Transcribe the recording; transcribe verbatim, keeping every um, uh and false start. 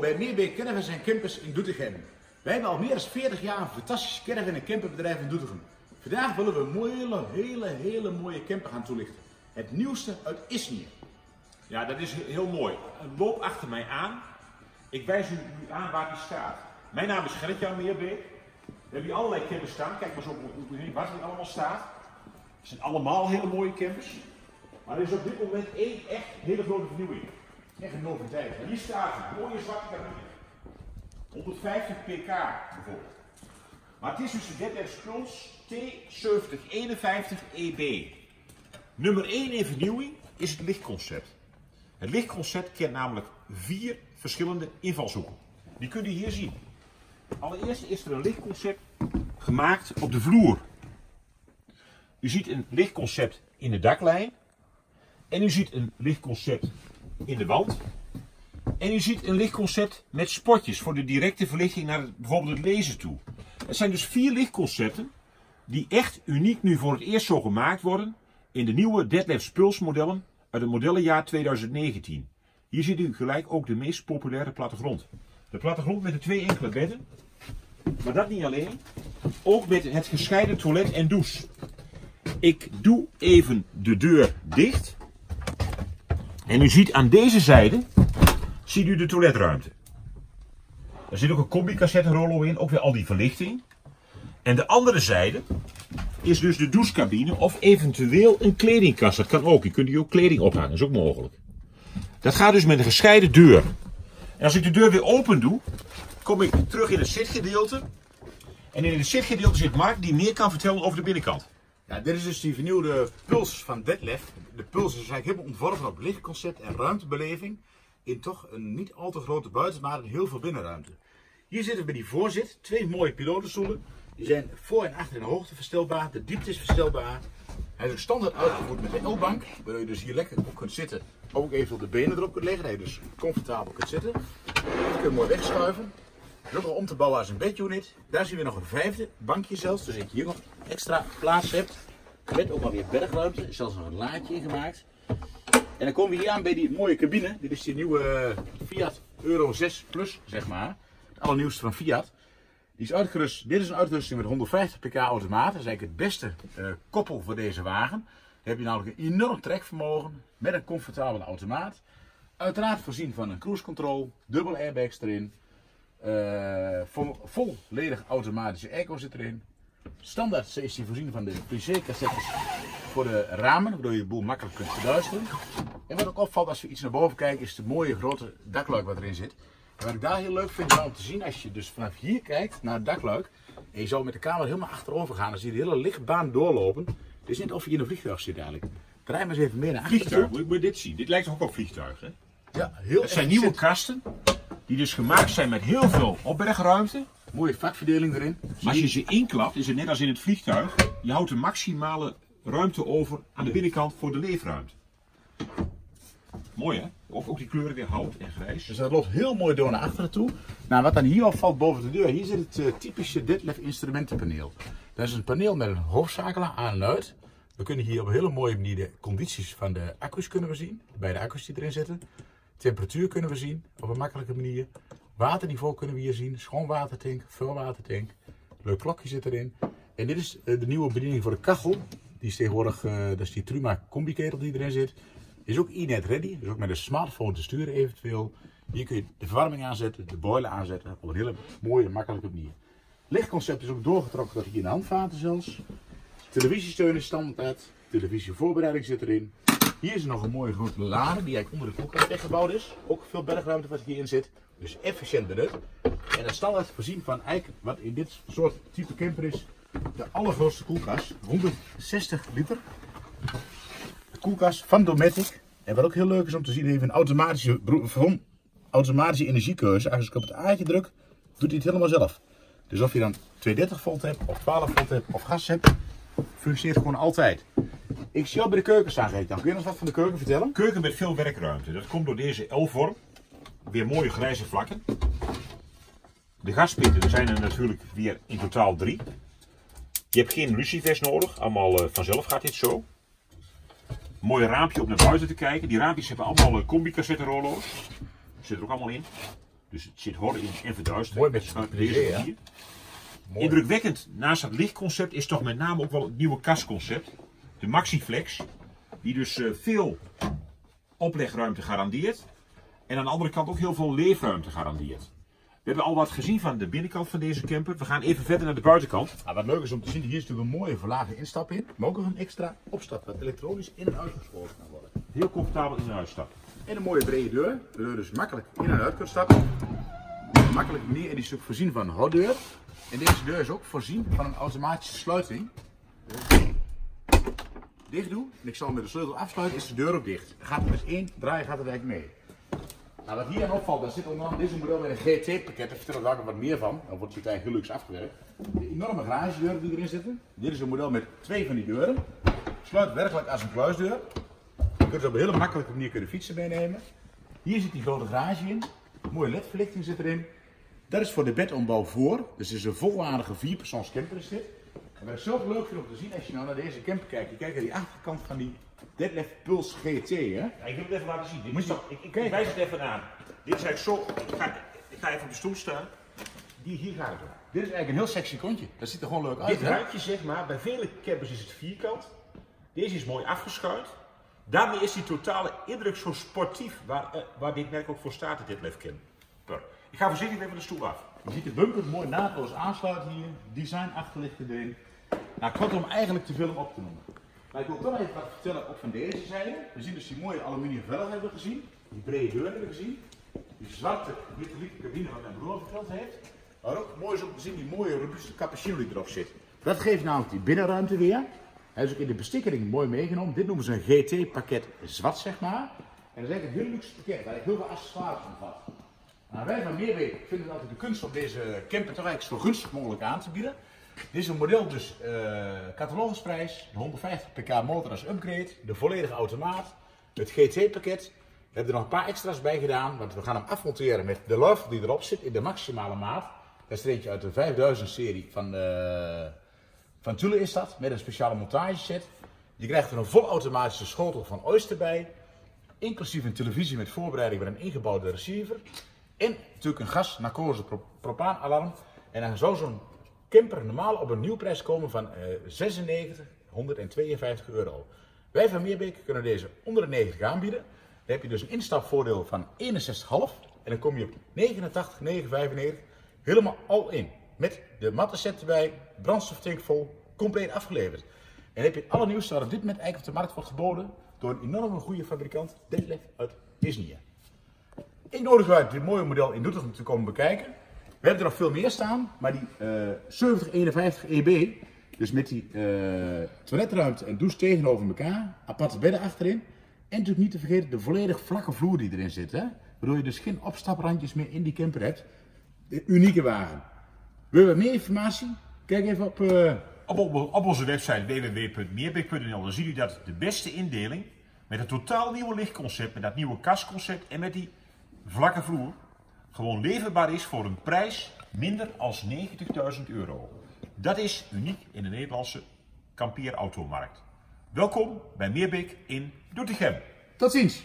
welkom bij Meerbeek Caravans en Campers in Doetinchem. Wij hebben al meer dan veertig jaar een fantastisch caravan- en camperbedrijf in Doetinchem. Vandaag willen we een mooie, hele, hele mooie camper gaan toelichten. Het nieuwste uit Isny. Ja, dat is heel mooi. Loop achter mij aan. Ik wijs u aan waar die staat. Mijn naam is Gerrit-Jan Meerbeek. We hebben hier allerlei campers staan. Kijk maar zo waar het allemaal staat. Het zijn allemaal hele mooie campers. Maar er is op dit moment één echt hele grote vernieuwing. Echt een noviteit. Hier staat een mooie zwarte cabine. honderdvijftig pk bijvoorbeeld. Maar het is dus de Dethleffs Pulse T zeven nul vijf een vijf E B. Nummer één in vernieuwing is het lichtconcept. Het lichtconcept kent namelijk vier verschillende invalshoeken. Die kunt u hier zien. Allereerst is er een lichtconcept gemaakt op de vloer. U ziet een lichtconcept in de daklijn. En u ziet een lichtconcept in de wand. En u ziet een lichtconcept met spotjes voor de directe verlichting naar het, bijvoorbeeld het lezen toe. Het zijn dus vier lichtconcepten die echt uniek nu voor het eerst zo gemaakt worden in de nieuwe Dethleffs Pulse modellen uit het modellenjaar tweeduizend negentien. Hier ziet u gelijk ook de meest populaire plattegrond. De plattegrond met de twee enkele bedden, maar dat niet alleen, ook met het gescheiden toilet en douche. Ik doe even de deur dicht en u ziet aan deze zijde ziet u de toiletruimte. Er zit ook een combicassettenrollo in, ook weer al die verlichting. En de andere zijde is dus de douchecabine of eventueel een kledingkast. Dat kan ook, je kunt hier ook kleding ophangen, dat is ook mogelijk. Dat gaat dus met een gescheiden deur. En als ik de deur weer open doe, kom ik terug in het zitgedeelte. En in het zitgedeelte zit Mark die meer kan vertellen over de binnenkant. Ja, dit is dus die vernieuwde Pulse van Dethleffs. De Pulse is eigenlijk helemaal ontworpen op lichtconcept en ruimtebeleving. In toch een niet al te grote buiten, maar heel veel binnenruimte. Hier zitten we bij die voorzit, twee mooie pilotenstoelen. Die zijn voor en achter in de hoogte verstelbaar, de diepte is verstelbaar. Hij is ook standaard uitgevoerd met een L-bank, waardoor je dus hier lekker op kunt zitten. Ook even de benen erop kunt leggen, dat je dus comfortabel kunt zitten. Je kunt mooi wegschuiven. Nog om te bouwen als een bedunit. Daar zien we nog een vijfde bankje zelfs, dus dat je hier nog extra plaats hebt. Met ook alweer bergruimte, zelfs nog een laadje ingemaakt. En dan komen we hier aan bij die mooie cabine. Dit is die nieuwe Fiat Euro zes Plus, zeg maar. Het allernieuwste van Fiat. Die is uitgerust, dit is een uitrusting met honderdvijftig pk automaat. Dat is eigenlijk het beste uh, koppel voor deze wagen. Dan heb je namelijk een enorm trekvermogen met een comfortabele automaat. Uiteraard voorzien van een cruise control, dubbel airbags erin. Uh, vol, volledig automatische airco zit erin. Standaard is die voorzien van de privécassettes voor de ramen, waardoor je de boel makkelijk kunt verduisteren. En wat ook opvalt als we iets naar boven kijken, is de mooie grote dakluik wat erin zit. En wat ik daar heel leuk vind om te zien, als je dus vanaf hier kijkt naar het dakluik, en je zou met de camera helemaal achterover gaan, dan zie je de hele lichtbaan doorlopen. Het is net of je in een vliegtuig zit eigenlijk. Draai maar eens even meer naar achteren. Vliegtuig, moet je dit zien. Dit lijkt toch ook op vliegtuig, hè? Ja, heel Het zijn nieuwe zit. kasten, die dus gemaakt zijn met heel veel opbergruimte. Mooie vakverdeling erin. Maar als je ze inklapt, is het net als in het vliegtuig, je houdt de maximale ruimte over aan de binnenkant voor de leefruimte. Mooi hè? Ook, ook die kleuren weer hout en grijs. Dus dat loopt heel mooi door naar achteren toe. Nou, wat dan hier opvalt boven de deur, hier zit het uh, typische Dethleffs instrumentenpaneel. Dat is een paneel met een hoofdzakelaar aan en uit. We kunnen hier op een hele mooie manier de condities van de accu's kunnen we zien. Bij de accu's die erin zitten. Temperatuur kunnen we zien op een makkelijke manier. Waterniveau kunnen we hier zien. Schoonwatertank, vuilwatertank. Leuk klokje zit erin. En dit is uh, de nieuwe bediening voor de kachel. Die is tegenwoordig, uh, dat is die Truma combiketel die erin zit. Is ook e-net ready, dus ook met een smartphone te sturen eventueel. Hier kun je de verwarming aanzetten, de boiler aanzetten op een hele mooie, makkelijke manier. Lichtconcept is ook doorgetrokken tot hier in de handvaten zelfs. Televisiesteun is standaard, televisievoorbereiding zit erin. Hier is nog een mooie grote lade die eigenlijk onder de koelkast weggebouwd is. Ook veel bergruimte wat hierin zit, dus efficiënt benut. En een standaard voorzien van eigenlijk wat in dit soort type camper is, de allergrootste koelkast, honderdzestig liter. De koelkast van Dometic. En wat ook heel leuk is om te zien, even een automatische, automatische energiekeuze. Als ik op het aardje druk, doet hij het helemaal zelf. Dus of je dan tweehonderddertig volt hebt, of twaalf volt hebt, of gas hebt, functioneert gewoon altijd. Ik zie al bij de keuken staan, Geet. Dan kun je ons wat van de keuken vertellen? Keuken met veel werkruimte. Dat komt door deze L-vorm. Weer mooie grijze vlakken. De gaspitten, er zijn er natuurlijk weer in totaal drie. Je hebt geen lucifers nodig, allemaal vanzelf gaat dit zo. Mooi raampje om naar buiten te kijken. Die raampjes hebben allemaal combicassettenrollo's. Zit er ook allemaal in. Dus het zit hor in en verduisterd. Mooi met z'n drieën. Indrukwekkend naast dat lichtconcept is toch met name ook wel het nieuwe kastconcept. De MaxiFlex, die dus veel oplegruimte garandeert. En aan de andere kant ook heel veel leefruimte garandeert. We hebben al wat gezien van de binnenkant van deze camper. We gaan even verder naar de buitenkant. Nou, wat leuk is om te zien, hier is natuurlijk een mooie verlaagde instap in. Maar ook nog een extra opstap, wat elektronisch in en uitgeschoven kan worden. Heel comfortabel in en uitstappen. En een mooie brede deur, de deur dus makkelijk in en uit kunt stappen. Makkelijk meer, en die is ook voorzien van een hordeur. En deze deur is ook voorzien van een automatische sluiting. Dicht doen, en ik zal met de sleutel afsluiten, is de deur ook dicht. Gaat er dus één draai, gaat het eigenlijk mee. Nou, wat hier aan opvalt, daar zit onder andere deze model met een G T-pakket. Daar vertel ik daar ook wat meer van. Dan wordt het uiteindelijk heel luxe afgewerkt. De enorme garagedeuren die erin zitten. Dit is een model met twee van die deuren. Sluit werkelijk als een kluisdeur. Je kunt ze op een hele makkelijke manier kunnen fietsen meenemen. Hier zit die grote garage in. Mooie ledverlichting zit erin. Dat is voor de bedombouw voor. Dus het is een volwaardige vierpersoons camper is dit. En wat ik zelf leuk vind om te zien, als je nou naar deze camper kijkt, je kijkt naar die achterkant van die Dethleffs Pulse G T, hè? Ja, ik wil het even laten zien. Dit Moet je... ik, ik, ik wijs het even aan. Dit is eigenlijk zo, ik ga, ik ga even op de stoel staan. Die hier gaat het om. Dit is eigenlijk een heel sexy kontje, dat ziet er gewoon leuk uit. Dit ruitje, zeg maar, bij vele campers is het vierkant. Deze is mooi afgeschuild. Daarmee is die totale indruk zo sportief, waar, uh, waar dit merk ook voor staat, de Dethleffs camper. Ik ga voorzichtig even de stoel af. Je ziet de bumper mooi naadloos aansluiten hier, design achterlichten erin. Nou, kortom, eigenlijk te veel om op te noemen. Maar ik wil toch even wat vertellen op van deze zijde. We zien dus die mooie aluminium velgen hebben we gezien. Die brede deur hebben we gezien. Die zwarte metallieke cabine wat mijn broer verteld heeft. Maar ook mooi is om te zien die mooie robuuste cappuccino die erop zit. Dat geeft namelijk die binnenruimte weer. Hij is ook in de bestikkering mooi meegenomen. Dit noemen ze een G T-pakket zwart, zeg maar. En dat is eigenlijk een heel luxe pakket waar ik heel veel accessoires van vat. Nou, wij van Meerbeek vinden dat de kunst om deze camper toch eigenlijk zo gunstig mogelijk aan te bieden. Dit is een model dus, uh, catalogusprijs, de honderdvijftig pk motor als upgrade, de volledige automaat, het G T-pakket. We hebben er nog een paar extra's bij gedaan, want we gaan hem afmonteren met de love die erop zit in de maximale maat. Dat is er eentje uit de vijfduizend serie van, uh, van Thule is dat, met een speciale montageset. Je krijgt er een volautomatische schotel van Oyster bij, inclusief een televisie met voorbereiding met een ingebouwde receiver. En natuurlijk een gas narcose propaanalarm. En dan zou zo'n camper normaal op een nieuwprijs komen van uh, zesennegentig honderdtweeënvijftig euro. Wij van Meerbeek kunnen deze onder de negentig aanbieden. Dan heb je dus een instapvoordeel van eenenzestig komma vijf. En dan kom je op negenentachtig negenhonderdvijfennegentig. Helemaal al in. Met de mattenset erbij, brandstoftank vol, compleet afgeleverd. En dan heb je het allernieuwste wat op dit moment eigenlijk op de markt wordt geboden door een enorme goede fabrikant, Dethleffs uit Isny. Ik nodig u uit dit mooie model in Doetinchem te komen bekijken. We hebben er nog veel meer staan, maar die uh, zeventig eenenvijftig E B, dus met die uh, toiletruimte en douche tegenover elkaar, aparte bedden achterin. En natuurlijk niet te vergeten de volledig vlakke vloer die erin zit, hè? Waardoor je dus geen opstaprandjes meer in die camper hebt. De unieke wagen. Wil je meer informatie? Kijk even op, uh... op, op, op onze website w w w punt meerbeek punt n l. Dan zie je dat de beste indeling met het totaal nieuwe lichtconcept, met dat nieuwe kastconcept en met die vlakke vloer gewoon leverbaar is voor een prijs minder als negentigduizend euro. Dat is uniek in de Nederlandse kampeerautomarkt. Welkom bij Meerbeek in Doetinchem. Tot ziens!